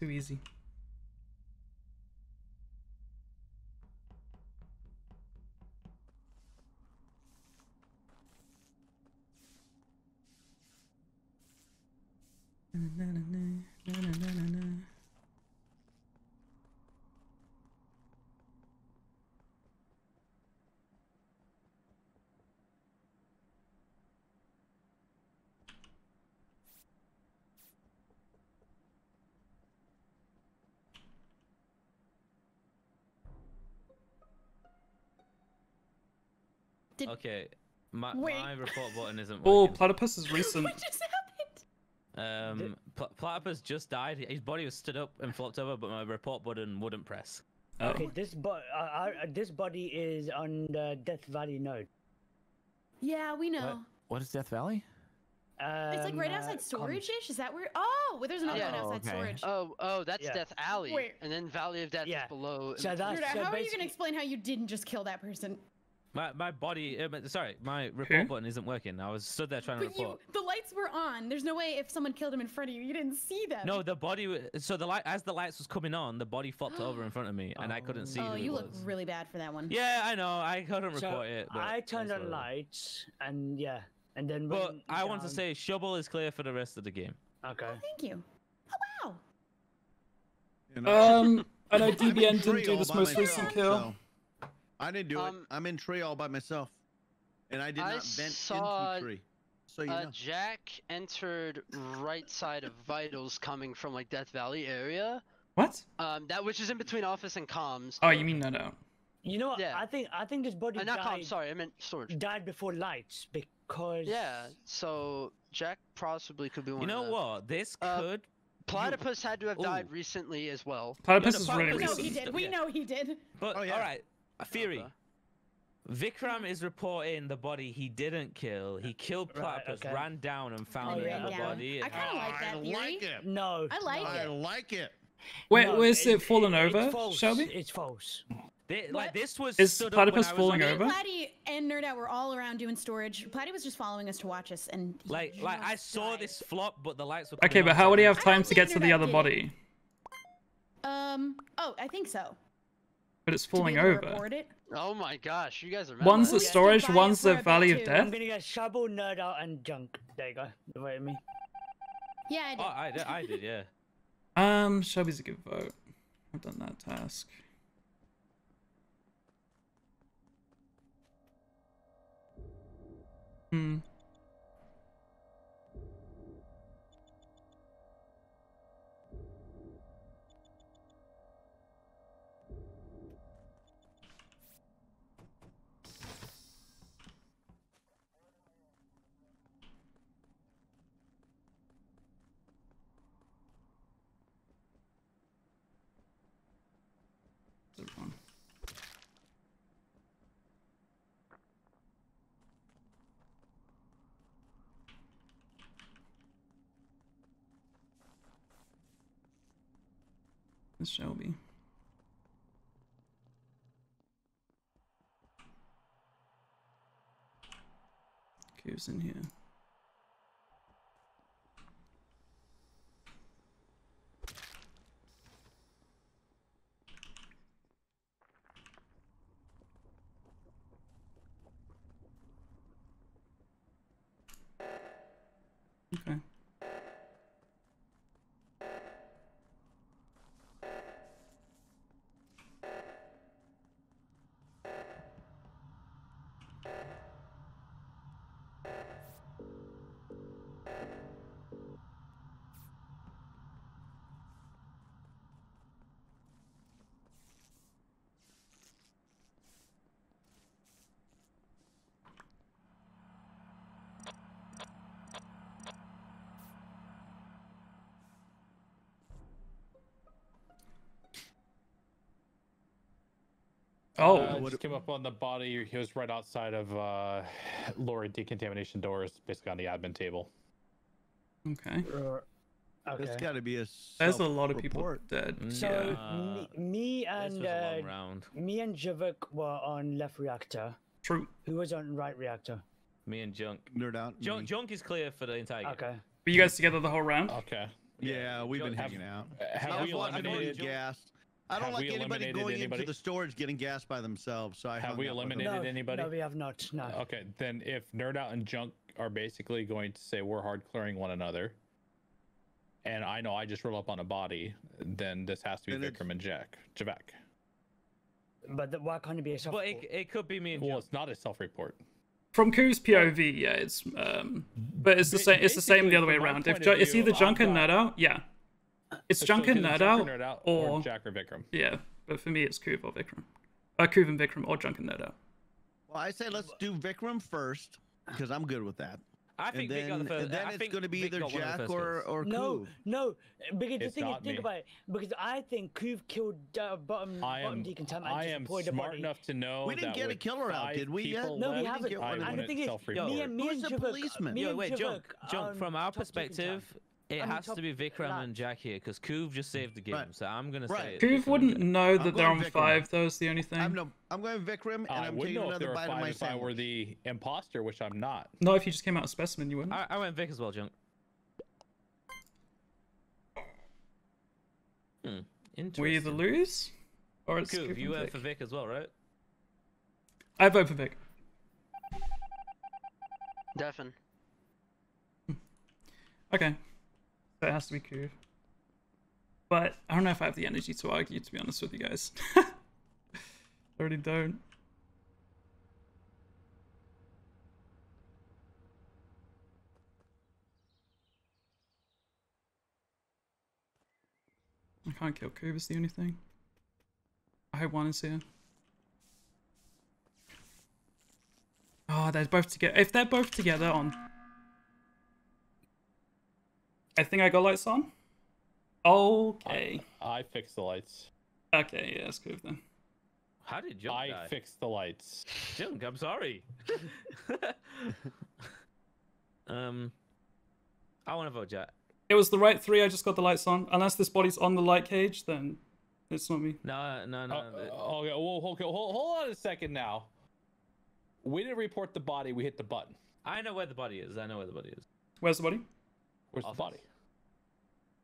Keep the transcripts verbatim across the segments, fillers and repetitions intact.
Too easy. Did... Okay, my, my report button isn't working. Oh, Platypus is recent. What just happened? Um, pl Platypus just died. His body was stood up and flopped over, but my report button wouldn't press. Oh. Okay, this, bo uh, uh, this body is on the Death Valley node. Yeah, we know. What, what is Death Valley? Um, it's like right outside storage-ish. Is that where? Oh, well, there's another yeah. one outside okay. storage. Oh, oh, that's yeah. Death Alley. Wait. And then Valley of Death yeah. is below. So that's, Nerdout, so how are you going to explain how you didn't just kill that person? My my body, uh, sorry, my report button isn't working. I was stood there trying but to report. You, the lights were on. There's no way if someone killed him in front of you, you didn't see them. No, the body. So the light, as the lights was coming on, the body flopped over in front of me, and oh. I couldn't see. Oh, who you it look was. really bad for that one. Yeah, I know. I couldn't so report it. But I turned on lights, and yeah, and then. But when, I um, want to say Shubble is clear for the rest of the game. Okay. Oh, thank you. Oh wow. You know, um, I know D B N didn't do this most recent myself, kill. So. I didn't do um, it. I'm in tree all by myself, and I did I not vent saw, into tree. So you uh, know. Jack entered right side of vitals coming from like Death Valley area. What? Um, that which is in between office and comms. Oh, you mean Nerdout? You know, yeah. I think I think this body uh, not died. Comms, sorry, I meant storage. Died before lights because. Yeah. So Jack possibly could be one. You know of what? This uh, could. Platypus had to have Ooh. died recently as well. Platypus no, is really recent. No, he did. We yeah. know he did. But oh, yeah. all right. A theory. Vikram is reporting the body he didn't kill. He killed Platypus, right, okay. ran down, and found the other body. I kind of like that theory. I like it. No, I like I it. I like it. Wait, no, was it, it fallen it, over, Shelby? It's false. They, like this was. Is Platypus was falling over? Platy and Nerdout were all around you in storage. Platy was just following us to watch us, and like, like I saw died. this flop, but the lights were. Okay, but how would he have time to get Nerdout to the other body? Um. Oh, I think so. But it's falling over. It? Oh my gosh, you guys are mad. One's the storage, yeah, one's the Valley of Death. I'm gonna get Shubble, Nerdout, and Junk. There you go. Wait at me. Yeah, I did. Oh, I did, I did, yeah. Um, Shelby's a good vote. I've done that task. Hmm. This shall be. Cave's in here. Okay. Oh, uh, what just came up on the body. He was right outside of uh, Lori decontamination doors, basically on the admin table. Okay. Uh, okay. There's got to be a. There's a lot of people dead. So yeah. me, me and uh, me and Javik were on left reactor. True. Who was on right reactor? Me and Junk. Nerdout. Junk, Junk is clear for the entire game. Okay. Were you guys together the whole round? Okay. Yeah, we've been have, hanging out. Have we eliminated gas? I don't like anybody going anybody? into the storage getting gas by themselves. So I have we eliminated no, anybody? No, we have not. No. Okay, then if Nerdout and Junk are basically going to say we're hard clearing one another, and I know I just roll up on a body, then this has to be and Vikram and Jack, Javik. But the, why can't it be a self-report? Well, it, it could be me and Well, Junk. It's not a self-report. From Kuv's P O V, yeah, it's um, but it's the same. It's the same the other way around. If view, it's either Junk and Nerdout, yeah, it's so Junk and Nerdout, Nerdout or, or Jack or Vikram. Yeah, but for me, it's Kuv or Vikram, uh, Kuv and Vikram or Junk and Nerdout. Well, I say let's do Vikram first because I'm good with that. I think Big on the first. And then I it's think going to be Big either Jack or or Kuv. No, no, because the thing is, think about it. Because I think Kuv killed uh, bottom, I am, bottom Deacon time. I am smart enough to know we didn't that get a killer out, did we? Yet? No, we haven't. I the thing is, yo, me and me and Javik, policeman? Me and yo, wait, Javik, Javik, from our perspective, it has to be Vikram and Jack here because Kuv just saved the game. So I'm gonna say it. Kuv wouldn't know that they're on five. Though is the only thing. I'm going Vikram, and I I'm taking another bite of my sandwich. I were the imposter, which I'm not. No, if you just came out a specimen, you wouldn't. I, I went Vik as well, Junk. Hmm, interesting. We either lose, or it's Kuv. You went for Vik as well, right? I vote for Vik. Deafen. Okay. So it has to be Kuv. But I don't know if I have the energy to argue, to be honest with you guys. I already don't. I can't kill Kuv, is the only thing. I hope one is here. Oh, they're both together. If they're both together on... I think I got lights on. Okay. I, I fixed the lights. Okay, yeah, that's Kuv then. How did Junk I die? Fixed the lights. Junk, I'm sorry. um, I want to vote Jack. It was the right three. I just got the lights on. Unless this body's on the light cage, then it's not me. No, no, no. Uh, no. Uh, okay, well, okay, hold, hold on a second now. We didn't report the body. We hit the button. I know where the body is. I know where the body is. Where's the body? Where's office. The body?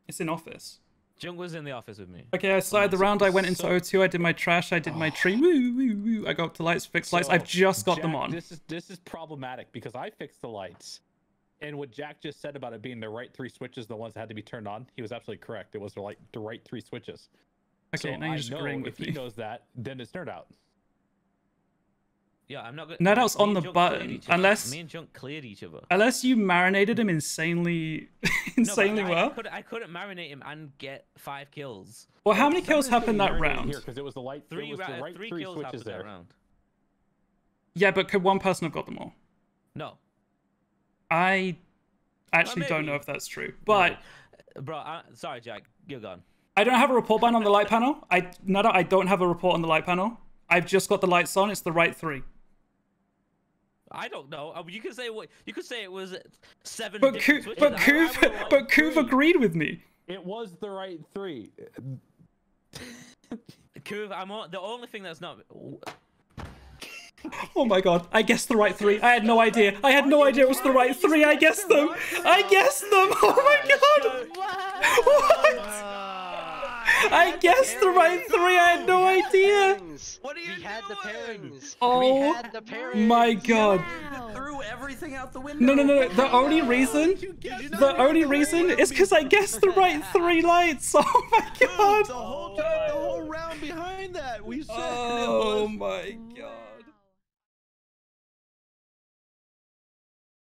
It's in office. Jung was in the office with me. Okay, I started the round, I went into so, O two, I did my trash, I did my tree, woo, woo, woo. I got up to lights, fixed so lights, I've just got Jack, them on. This is this is problematic because I fixed the lights. And what Jack just said about it being the right three switches, the ones that had to be turned on, he was absolutely correct. It was the right, the right three switches. Okay, so now you're just agreeing with me. If he knows that, then it's Nerdout. Yeah, I'm not gonna... Nerdout's on the button, unless... Me and Junk cleared each other. Unless you marinated him insanely... insanely no, I, well. I, could, I couldn't marinate him and get five kills. Well, how many kills happened that round? Because it was the light three, was the right three, three kills happened there. That round. Yeah, but could one person have got them all? No. I actually well, don't know if that's true, but... No. Bro, I, sorry, Jack. You're gone. I don't have a report ban on the light panel. I, no, no, I don't have a report on the light panel. I've just got the lights on. It's the right three. I don't know. I mean, you could say what you could say. It was seven. But Kuv, but Kuv, but Kuv agreed with me. It was the right three. Kuv, I'm on, the only thing that's not. Oh my god! I guessed the right three. I had no idea. I had no idea it was the right three. I guessed them. I guessed them. Oh my god! What? I guessed the right three. I had no idea. What are you we had doing? The pairings. Oh, we had the pairings. My god! Wow. Threw everything out the window. No, no, no. The only reason, the only reason is because I guessed the right three lights. Oh my god! Dude, the whole time, the whole round behind that, we said. Oh my